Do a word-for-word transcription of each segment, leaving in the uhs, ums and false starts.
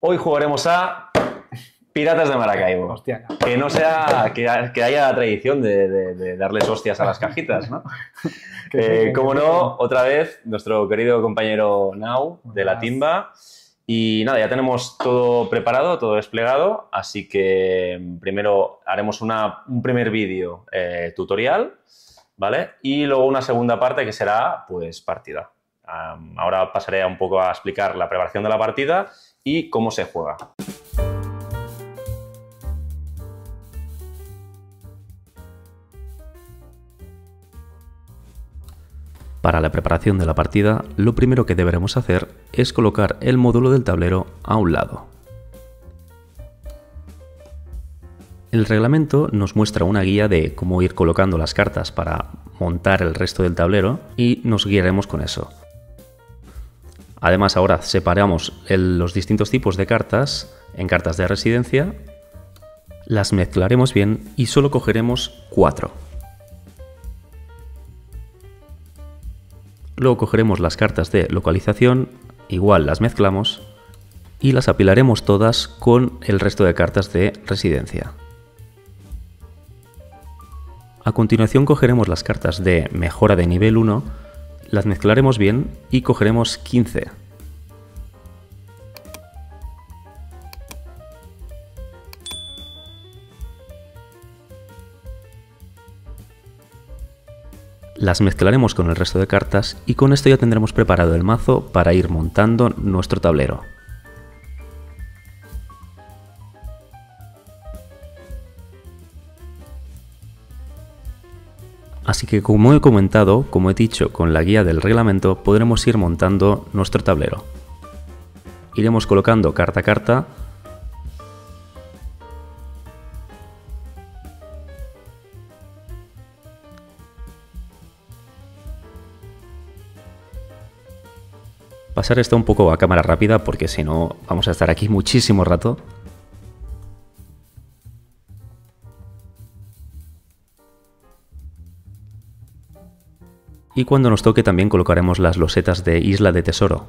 Hoy jugaremos a Piratas de Maracaibo. Hostia. Que no sea, que, que haya la tradición de, de, de darles hostias a las cajitas, ¿no? eh, como no, otra vez, nuestro querido compañero Nau de la Timba. Y nada, ya tenemos todo preparado, todo desplegado, así que primero haremos una, un primer vídeo eh, tutorial, ¿vale? Y luego una segunda parte que será, pues, partida. Um, ahora pasaré un poco a explicar la preparación de la partida y cómo se juega. Para la preparación de la partida, lo primero que deberemos hacer es colocar el módulo del tablero a un lado. El reglamento nos muestra una guía de cómo ir colocando las cartas para montar el resto del tablero y nos guiaremos con eso. Además, ahora separamos el, los distintos tipos de cartas en cartas de residencia, las mezclaremos bien y solo cogeremos cuatro. Luego cogeremos las cartas de localización, igual las mezclamos y las apilaremos todas con el resto de cartas de residencia. A continuación cogeremos las cartas de mejora de nivel uno, las mezclaremos bien y cogeremos quince. Las mezclaremos con el resto de cartas y con esto ya tendremos preparado el mazo para ir montando nuestro tablero. Así que, como he comentado, como he dicho, con la guía del reglamento podremos ir montando nuestro tablero. Iremos colocando carta a carta. Pasar esto un poco a cámara rápida porque si no vamos a estar aquí muchísimo rato. Y cuando nos toque también colocaremos las losetas de Isla de Tesoro.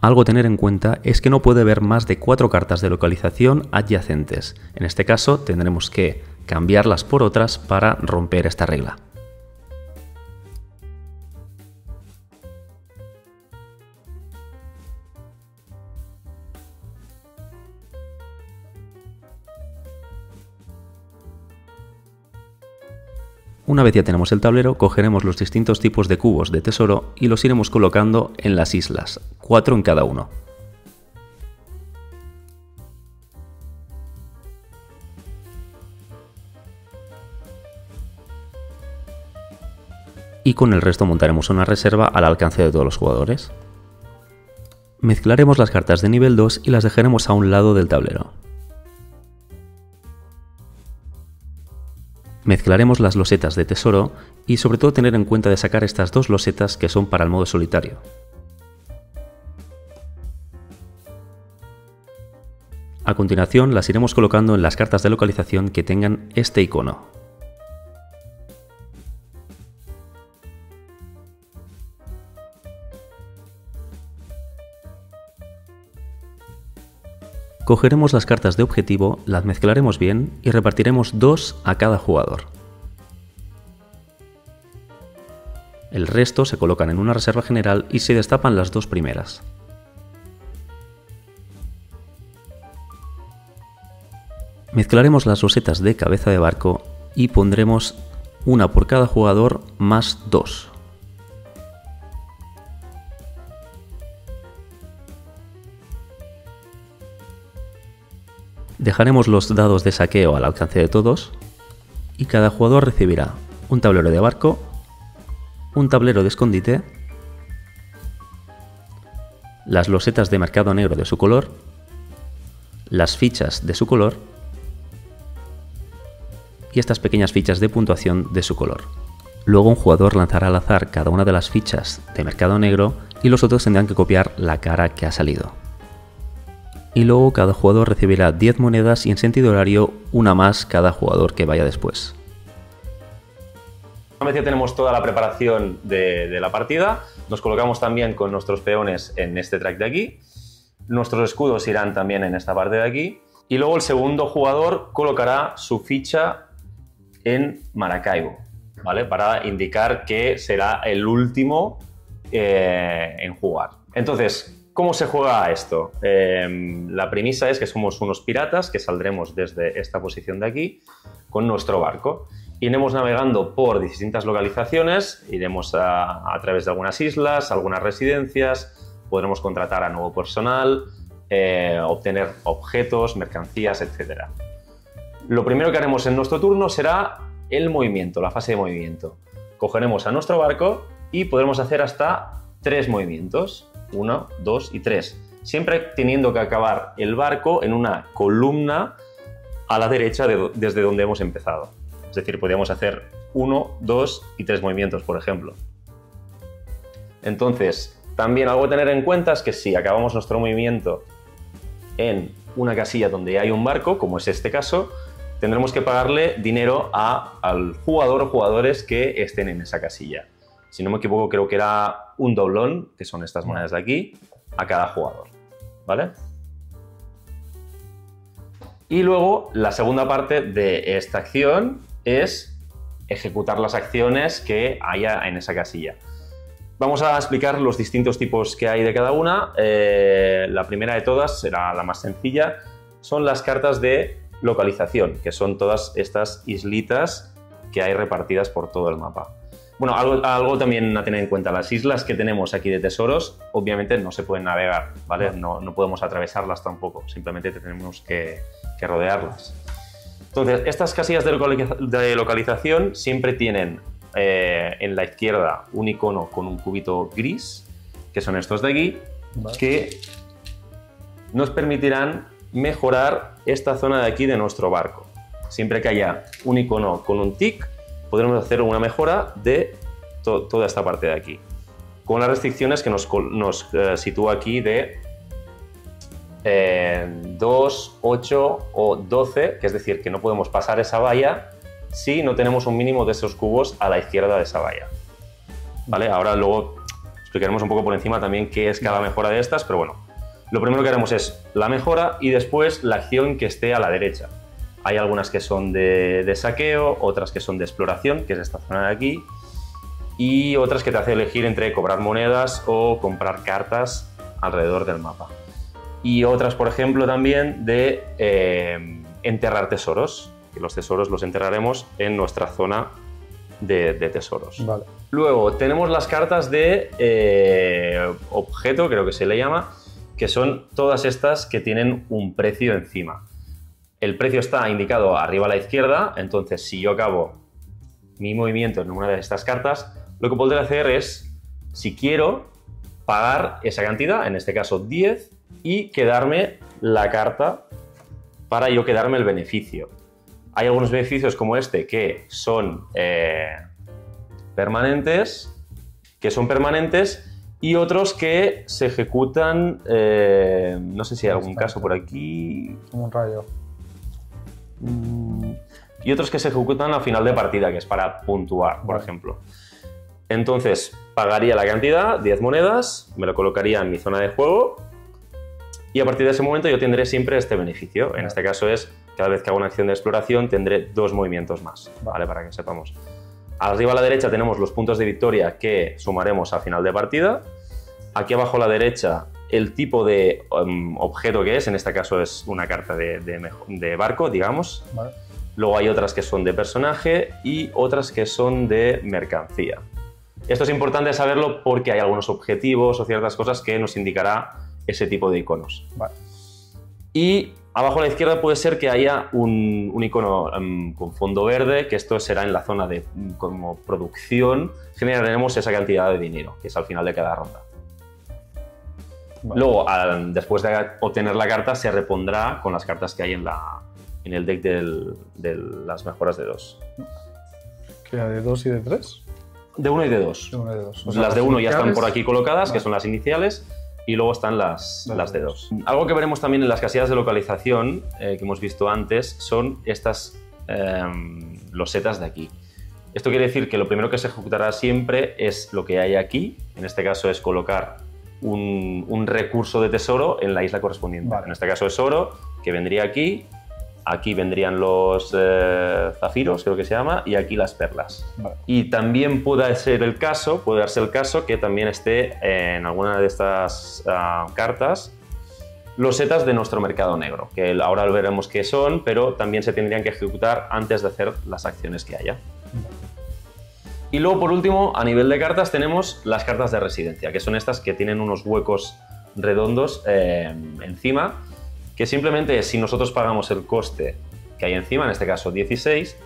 Algo a tener en cuenta es que no puede haber más de cuatro cartas de localización adyacentes. En este caso tendremos que cambiarlas por otras para romper esta regla. Una vez ya tenemos el tablero, cogeremos los distintos tipos de cubos de tesoro y los iremos colocando en las islas, cuatro en cada uno. Y con el resto montaremos una reserva al alcance de todos los jugadores. Mezclaremos las cartas de nivel dos y las dejaremos a un lado del tablero. Mezclaremos las losetas de tesoro y sobre todo tener en cuenta de sacar estas dos losetas que son para el modo solitario. A continuación las iremos colocando en las cartas de localización que tengan este icono. Cogeremos las cartas de objetivo, las mezclaremos bien y repartiremos dos a cada jugador. El resto se colocan en una reserva general y se destapan las dos primeras. Mezclaremos las rosetas de cabeza de barco y pondremos una por cada jugador más dos. Dejaremos los dados de saqueo al alcance de todos y cada jugador recibirá un tablero de barco, un tablero de escondite, las losetas de mercado negro de su color, las fichas de su color y estas pequeñas fichas de puntuación de su color. Luego un jugador lanzará al azar cada una de las fichas de mercado negro y los otros tendrán que copiar la cara que ha salido. y luego cada jugador recibirá diez monedas y en sentido horario una más cada jugador que vaya después. Ya tenemos toda la preparación de, de la partida, nos colocamos también con nuestros peones en este track de aquí, nuestros escudos irán también en esta parte de aquí y luego el segundo jugador colocará su ficha en Maracaibo, ¿vale? Para indicar que será el último eh, en jugar. Entonces, ¿cómo se juega esto? Eh, la premisa es que somos unos piratas que saldremos desde esta posición de aquí con nuestro barco. Iremos navegando por distintas localizaciones, iremos a, a través de algunas islas, algunas residencias, podremos contratar a nuevo personal, eh, obtener objetos, mercancías, etcétera. Lo primero que haremos en nuestro turno será el movimiento, la fase de movimiento. Cogeremos a nuestro barco y podremos hacer hasta tres movimientos, uno, dos y tres, siempre teniendo que acabar el barco en una columna a la derecha de, desde donde hemos empezado. Es decir, podríamos hacer uno, dos y tres movimientos, por ejemplo. Entonces, también algo a tener en cuenta es que si acabamos nuestro movimiento en una casilla donde hay un barco, como es este caso, tendremos que pagarle dinero a, al jugador o jugadores que estén en esa casilla. Si no me equivoco, creo que era un doblón, que son estas monedas de aquí, a cada jugador, ¿vale? Y luego, la segunda parte de esta acción es ejecutar las acciones que haya en esa casilla. Vamos a explicar los distintos tipos que hay de cada una. Eh, la primera de todas, será la más sencilla, son las cartas de localización, que son todas estas islitas que hay repartidas por todo el mapa. Bueno, algo, algo también a tener en cuenta, las islas que tenemos aquí de tesoros, obviamente no se pueden navegar, ¿vale? No, no podemos atravesarlas tampoco, simplemente tenemos que, que rodearlas. Entonces, estas casillas de, localiza de localización siempre tienen eh, en la izquierda un icono con un cubito gris, que son estos de aquí, vale, que nos permitirán mejorar esta zona de aquí de nuestro barco. Siempre que haya un icono con un tic, podremos hacer una mejora de to toda esta parte de aquí, con las restricciones que nos, nos eh, sitúa aquí de Eh, dos, ocho o doce, que es decir, que no podemos pasar esa valla si no tenemos un mínimo de esos cubos a la izquierda de esa valla, ¿vale? Ahora luego explicaremos un poco por encima también qué es cada mejora de estas, pero bueno, lo primero que haremos es la mejora y después la acción que esté a la derecha. Hay algunas que son de, de saqueo, otras que son de exploración, que es esta zona de aquí, y otras que te hace elegir entre cobrar monedas o comprar cartas alrededor del mapa. Y otras, por ejemplo, también de eh, enterrar tesoros, que los tesoros los enterraremos en nuestra zona de, de tesoros. Vale. Luego tenemos las cartas de eh, objeto, creo que se le llama, que son todas estas que tienen un precio encima. El precio está indicado arriba a la izquierda, entonces si yo acabo mi movimiento en una de estas cartas, lo que podré hacer es, si quiero, pagar esa cantidad, en este caso diez, y quedarme la carta para yo quedarme el beneficio. Hay algunos beneficios como este que son eh, permanentes, que son permanentes y otros que se ejecutan, eh, no sé si hay algún caso por aquí. Un rayo. Y otros que se ejecutan a final de partida, que es para puntuar, por ejemplo. Entonces, pagaría la cantidad, diez monedas, me lo colocaría en mi zona de juego. Y a partir de ese momento yo tendré siempre este beneficio. En este caso es, cada vez que hago una acción de exploración tendré dos movimientos más, ¿vale? Para que sepamos. Arriba a la derecha tenemos los puntos de victoria que sumaremos a final de partida. Aquí abajo a la derecha el tipo de um, objeto que es, en este caso es una carta de, de, de barco, digamos. Vale. Luego hay otras que son de personaje y otras que son de mercancía. Esto es importante saberlo porque hay algunos objetivos o ciertas cosas que nos indicará ese tipo de iconos. Vale. Y abajo a la izquierda puede ser que haya un, un icono um, con fondo verde, que esto será en la zona de como producción, generaremos esa cantidad de dinero, que es al final de cada ronda. Vale. Luego, al, después de obtener la carta, se repondrá con las cartas que hay en, la, en el deck del, de las mejoras de dos. ¿Qué era de dos y de tres? De uno y de dos. De uno y de dos. O sea, las de uno ya están por aquí colocadas, vale, que son las iniciales. y luego están las, vale, las de dos. Algo que veremos también en las casillas de localización eh, que hemos visto antes son estas eh, losetas de aquí. Esto quiere decir que lo primero que se ejecutará siempre es lo que hay aquí, en este caso es colocar un, un recurso de tesoro en la isla correspondiente. Vale. En este caso es oro, que vendría aquí, aquí vendrían los eh, zafiros, creo que se llama, y aquí las perlas. Vale. Y también puede ser el caso, puede darse el caso que también esté en alguna de estas uh, cartas losetas de nuestro mercado negro, que ahora veremos qué son, pero también se tendrían que ejecutar antes de hacer las acciones que haya. Y luego, por último, a nivel de cartas tenemos las cartas de residencia, que son estas que tienen unos huecos redondos eh, encima, que simplemente si nosotros pagamos el coste que hay encima, en este caso dieciséis,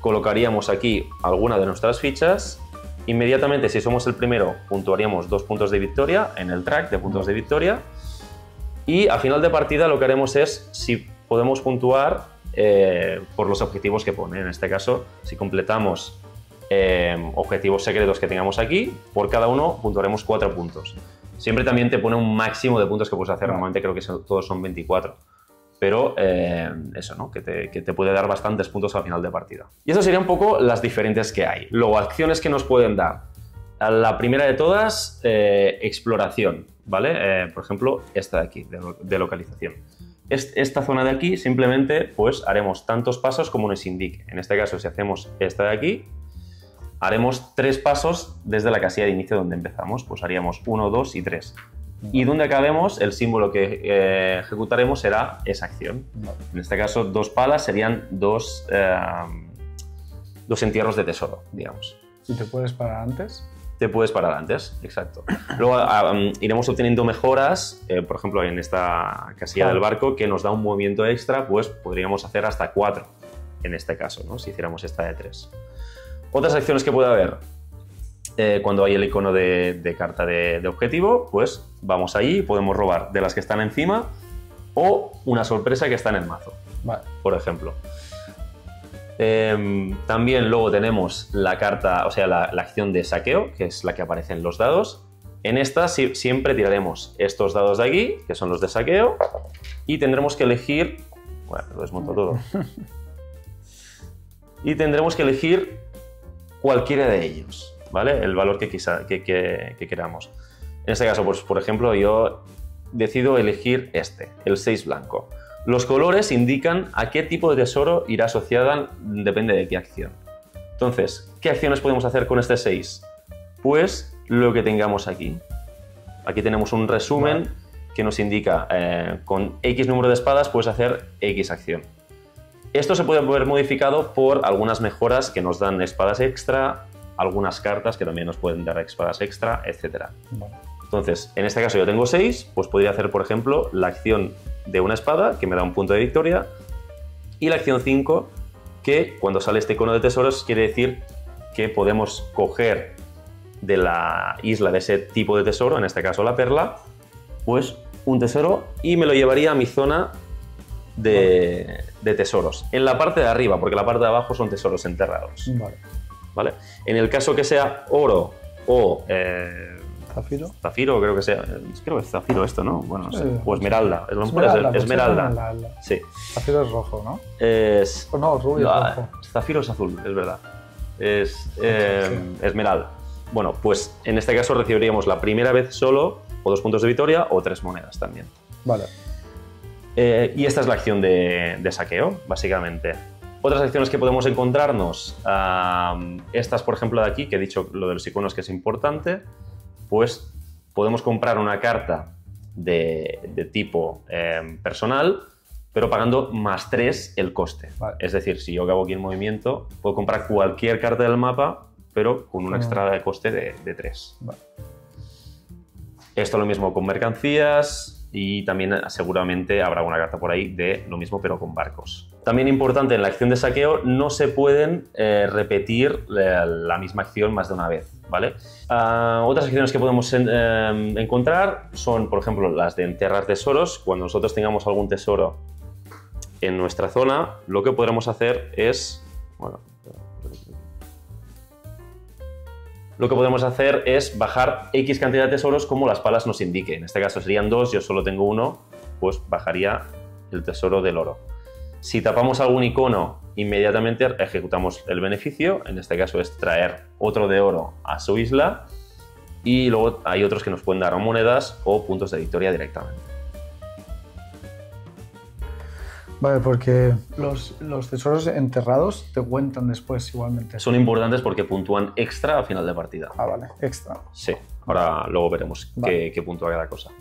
colocaríamos aquí alguna de nuestras fichas. Inmediatamente, si somos el primero, puntuaríamos dos puntos de victoria en el track de puntos de victoria. Y a final de partida lo que haremos es, si podemos puntuar eh, por los objetivos que pone. En este caso, si completamos eh, objetivos secretos que tengamos aquí, por cada uno puntuaremos cuatro puntos. Siempre también te pone un máximo de puntos que puedes hacer, normalmente creo que son, todos son veinticuatro. Pero eh, eso, ¿no? Que te, que te puede dar bastantes puntos al final de partida. Y eso sería un poco las diferentes que hay. Luego, acciones que nos pueden dar. La primera de todas, eh, exploración, ¿vale? Eh, por ejemplo, esta de aquí, de, de localización. Est, esta zona de aquí, simplemente, pues haremos tantos pasos como nos indique. En este caso, si hacemos esta de aquí, haremos tres pasos desde la casilla de inicio donde empezamos. Pues haríamos uno, dos y tres. Y donde acabemos, el símbolo que eh, ejecutaremos será esa acción. En este caso, dos palas serían dos, eh, dos entierros de tesoro, digamos. ¿Y te puedes parar antes? Te puedes parar antes, exacto. Luego um, iremos obteniendo mejoras, eh, por ejemplo, en esta casilla del barco, que nos da un movimiento extra, pues podríamos hacer hasta cuatro en este caso, ¿no? Si hiciéramos esta de tres. Otras acciones que puede haber, eh, cuando hay el icono de, de carta de, de objetivo, pues vamos ahí y podemos robar de las que están encima o una sorpresa que está en el mazo, vale, por ejemplo. Eh, también luego tenemos la carta, o sea, la, la acción de saqueo, que es la que aparece en los dados. En esta si, siempre tiraremos estos dados de aquí, que son los de saqueo, y tendremos que elegir... Bueno, lo desmonto todo. Y tendremos que elegir cualquiera de ellos, ¿vale? El valor que, quizá, que, que, que queramos. En este caso, pues, por ejemplo, yo decido elegir este, el seis blanco. Los colores indican a qué tipo de tesoro irá asociada, depende de qué acción. Entonces, ¿qué acciones podemos hacer con este seis? Pues lo que tengamos aquí. Aquí tenemos un resumen que nos indica eh, con X número de espadas puedes hacer X acción. Esto se puede ver modificado por algunas mejoras que nos dan espadas extra, algunas cartas que también nos pueden dar espadas extra, etcétera. Entonces, en este caso yo tengo seis, pues podría hacer, por ejemplo, la acción de una espada, que me da un punto de victoria, y la acción cinco, que cuando sale este icono de tesoros, quiere decir que podemos coger de la isla de ese tipo de tesoro, en este caso la perla, pues un tesoro, y me lo llevaría a mi zona de, de tesoros, en la parte de arriba, porque la parte de abajo son tesoros enterrados. Vale. ¿Vale? En el caso que sea oro o... Eh, ¿Zafiro? Zafiro, creo que sea. Creo que es zafiro esto, ¿no? Bueno, no sé. O esmeralda. Es esmeralda. Es, esmeralda. esmeralda. Sí. Zafiro es rojo, ¿no? Es... Oh, no, rubio no, es rojo. Zafiro es azul, es verdad. Es eh, sí, sí. esmeralda. Bueno, pues en este caso recibiríamos la primera vez solo o dos puntos de victoria o tres monedas también. Vale. Eh, y esta es la acción de, de saqueo, básicamente. Otras acciones que podemos encontrarnos, um, estas, por ejemplo, de aquí, que he dicho lo de los iconos que es importante. Pues podemos comprar una carta de, de tipo eh, personal, pero pagando más tres el coste. Vale. Es decir, si yo hago aquí el movimiento, puedo comprar cualquier carta del mapa, pero con un extra de coste de tres. Vale. Esto lo mismo con mercancías y también seguramente habrá una carta por ahí de lo mismo, pero con barcos. También importante, en la acción de saqueo no se pueden eh, repetir la, la misma acción más de una vez, ¿vale? Uh, otras acciones que podemos en, eh, encontrar son, por ejemplo, las de enterrar tesoros. Cuando nosotros tengamos algún tesoro en nuestra zona, lo que podremos hacer es... Bueno, lo que podemos hacer es bajar X cantidad de tesoros como las palas nos indiquen. En este caso serían dos, yo solo tengo uno, pues bajaría el tesoro del oro. Si tapamos algún icono, inmediatamente ejecutamos el beneficio, en este caso es traer otro de oro a su isla, y luego hay otros que nos pueden dar monedas o puntos de victoria directamente. Vale, porque los, los tesoros enterrados te cuentan después igualmente. Son importantes porque puntúan extra a final de partida. Ah, vale, extra. Sí, ahora luego veremos vale. qué, qué puntúa cada cosa.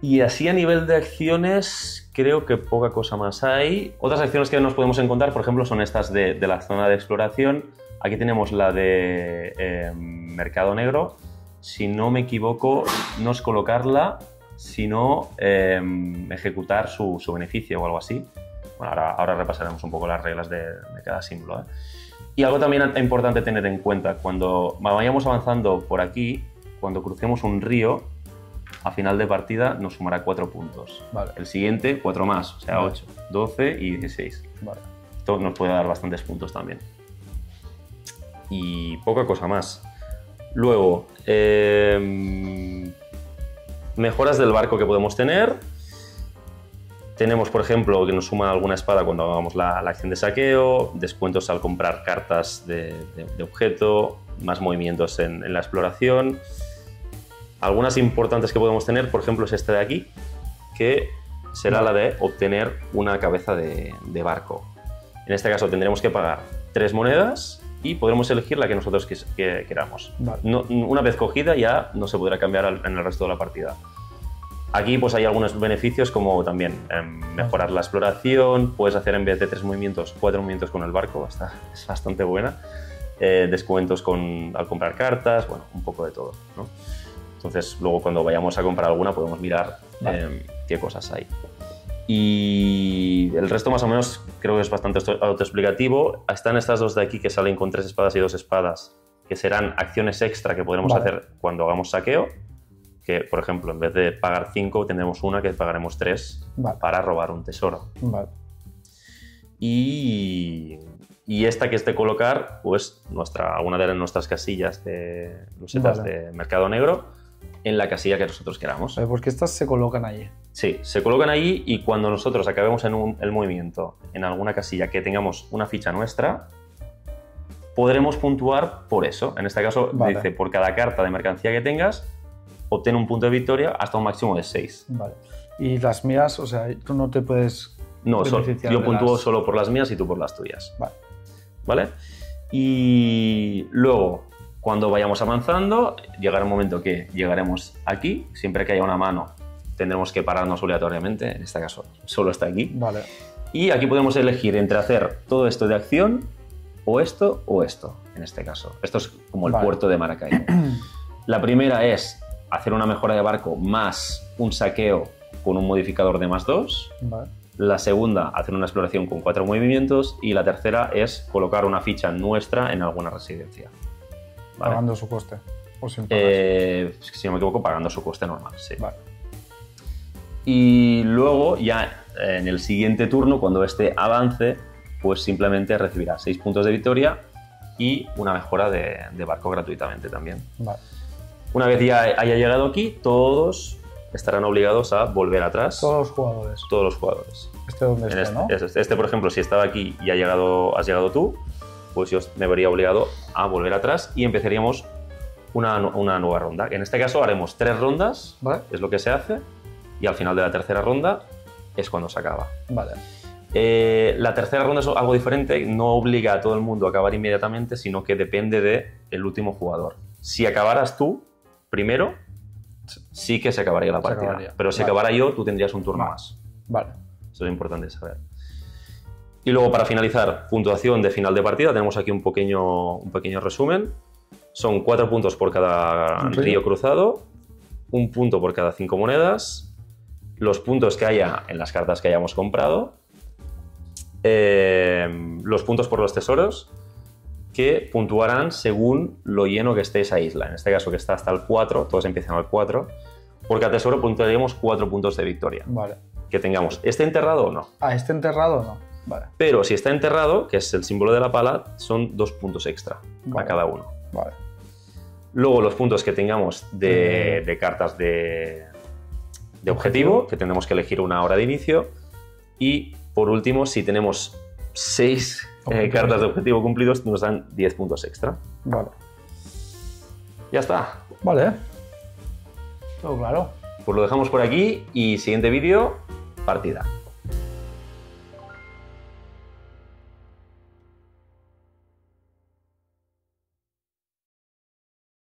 Y así a nivel de acciones, creo que poca cosa más hay. Otras acciones que nos podemos encontrar, por ejemplo, son estas de, de la zona de exploración. Aquí tenemos la de eh, mercado negro. Si no me equivoco, no es colocarla, sino eh, ejecutar su, su beneficio o algo así. Bueno, ahora, ahora repasaremos un poco las reglas de, de cada símbolo, ¿eh? Y algo también importante tener en cuenta, cuando vayamos avanzando por aquí, cuando crucemos un río, a final de partida nos sumará cuatro puntos. Vale. El siguiente, cuatro más, o sea, ocho, vale. doce y dieciséis. Vale. Esto nos puede dar bastantes puntos también. Y poca cosa más. Luego, eh, mejoras del barco que podemos tener. Tenemos, por ejemplo, que nos suma alguna espada cuando hagamos la, la acción de saqueo, descuentos al comprar cartas de, de, de objeto, más movimientos en, en la exploración. Algunas importantes que podemos tener, por ejemplo, es esta de aquí, que será la de obtener una cabeza de, de barco. En este caso tendremos que pagar tres monedas y podremos elegir la que nosotros que, que queramos. Vale. No, una vez cogida ya no se podrá cambiar al, en el resto de la partida. Aquí pues hay algunos beneficios como también eh, mejorar la exploración, puedes hacer en vez de tres movimientos, cuatro movimientos con el barco, está, es bastante buena. Eh, descuentos con, al comprar cartas, bueno, un poco de todo, ¿no? Entonces, luego cuando vayamos a comprar alguna podemos mirar vale. eh, qué cosas hay. Y el resto más o menos creo que es bastante autoexplicativo. Están estas dos de aquí que salen con tres espadas y dos espadas, que serán acciones extra que podremos vale. hacer cuando hagamos saqueo. Que, por ejemplo, en vez de pagar cinco, tendremos una que pagaremos tres vale. para robar un tesoro. Vale. Y... Y esta que es de colocar, pues, nuestra, una de nuestras casillas de losetas vale. de mercado negro en la casilla que nosotros queramos. Vale, porque estas se colocan allí. Sí, se colocan allí y cuando nosotros acabemos en un, el movimiento en alguna casilla que tengamos una ficha nuestra, podremos puntuar por eso. En este caso, vale. dice, por cada carta de mercancía que tengas, obtén un punto de victoria hasta un máximo de seis. Vale. Y las mías, o sea, tú no te puedes No, solo, yo puntúo las... solo por las mías y tú por las tuyas. Vale. ¿Vale? Y luego, cuando vayamos avanzando, llegará un momento que llegaremos aquí. Siempre que haya una mano, tendremos que pararnos obligatoriamente. En este caso, solo está aquí. Vale. Y aquí podemos elegir entre hacer todo esto de acción, o esto, o esto, en este caso. Esto es como el vale. puerto de Maracaibo. La primera es hacer una mejora de barco más un saqueo con un modificador de más dos. Vale. La segunda, hacer una exploración con cuatro movimientos. Y la tercera es colocar una ficha nuestra en alguna residencia. ¿Vale? ¿Pagando su coste? ¿O sin pagar? Eh, si no me equivoco, pagando su coste normal, sí. Vale. Y luego, ya en el siguiente turno, cuando este avance, pues simplemente recibirá seis puntos de victoria y una mejora de, de barco gratuitamente también. Vale. Una vez ya haya llegado aquí, todos... estarán obligados a volver atrás. Todos los jugadores. Todos los jugadores. Este donde está, este, ¿no? Este, este, por ejemplo, si estaba aquí y ha llegado, has llegado tú, pues yo me vería obligado a volver atrás y empezaríamos una, una nueva ronda. En este caso haremos tres rondas, ¿vale? Es lo que se hace, y al final de la tercera ronda es cuando se acaba. Vale. Eh, la tercera ronda es algo diferente, no obliga a todo el mundo a acabar inmediatamente, sino que depende del último jugador. Si acabaras tú primero, sí que se acabaría la partida, acabaría. pero si vale. acabara yo, tú tendrías un turno vale. más. Vale. Eso es importante saber. Y luego, para finalizar, puntuación de final de partida. Tenemos aquí un pequeño, un pequeño resumen. Son cuatro puntos por cada río? río cruzado, un punto por cada cinco monedas, los puntos que haya en las cartas que hayamos comprado, eh, los puntos por los tesoros, que puntuarán según lo lleno que esté esa isla. En este caso, que está hasta el cuatro, todos empiezan al cuatro, porque a tesoro puntuaremos cuatro puntos de victoria. Vale. Que tengamos. ¿Está enterrado o no? Ah, ¿está enterrado o no? Vale. Pero si está enterrado, que es el símbolo de la pala, son dos puntos extra vale. a cada uno. Vale. Luego los puntos que tengamos de, de cartas de, de objetivo, que tendremos que elegir una hora de inicio. Y por último, si tenemos seis eh, cartas de objetivo cumplidos, nos dan diez puntos extra. Vale. Ya está. Vale. Todo claro. Pues lo dejamos por aquí y siguiente vídeo, partida.